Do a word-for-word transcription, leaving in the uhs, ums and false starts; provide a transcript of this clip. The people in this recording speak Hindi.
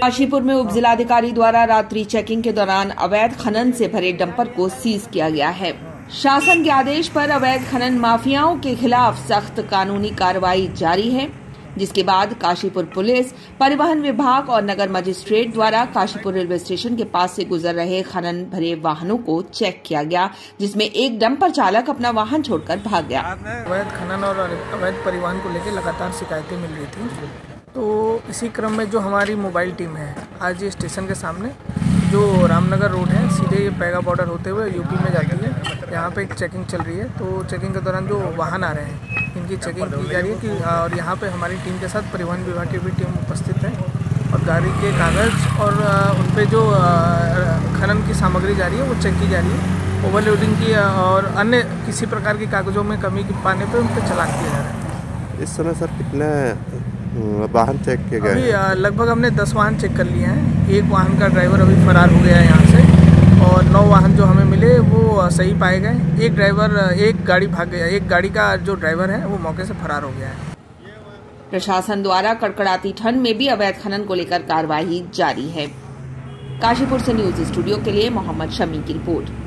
काशीपुर में उप जिलाधिकारी द्वारा रात्रि चेकिंग के दौरान अवैध खनन से भरे डंपर को सीज किया गया है। शासन के आदेश पर अवैध खनन माफियाओं के खिलाफ सख्त कानूनी कार्रवाई जारी है, जिसके बाद काशीपुर पुलिस, परिवहन विभाग और नगर मजिस्ट्रेट द्वारा काशीपुर रेलवे स्टेशन के पास से गुजर रहे खनन भरे वाहनों को चेक किया गया, जिसमें एक डंपर चालक अपना वाहन छोड़कर भाग गया। अवैध खनन और अवैध परिवहन को लेकर लगातार शिकायतें मिल रही थी, तो इसी क्रम में जो हमारी मोबाइल टीम है, आज ये स्टेशन के सामने जो रामनगर रोड है, सीधे ये पैगा बॉर्डर होते हुए यूपी में जाती है, यहाँ पे एक चेकिंग चल रही है। तो चेकिंग के दौरान जो वाहन आ रहे हैं, इनकी चेकिंग की जा रही है कि, और यहाँ पे हमारी टीम के साथ परिवहन विभाग की भी टीम उपस्थित है और गाड़ी के कागज़ और उन पे जो खनन की सामग्री जा रही है वो चेक की जा रही है। ओवरलोडिंग की और अन्य किसी प्रकार के कागज़ों में कमी पाने पर उन पर चालान किया जा रहा है। इस समय सर कितने वाहन चेक किए गए? अभी लगभग हमने दस वाहन चेक कर लिए हैं। एक वाहन का ड्राइवर अभी फरार हो गया है यहाँ से, और नौ वाहन जो हमें मिले वो सही पाए गए। एक ड्राइवर एक गाड़ी भाग गया, एक गाड़ी का जो ड्राइवर है वो मौके से फरार हो गया है। प्रशासन द्वारा कड़कड़ाती ठंड में भी अवैध खनन को लेकर कार्रवाई जारी है। काशीपुर से न्यूज स्टूडियो के लिए मोहम्मद शमी की रिपोर्ट।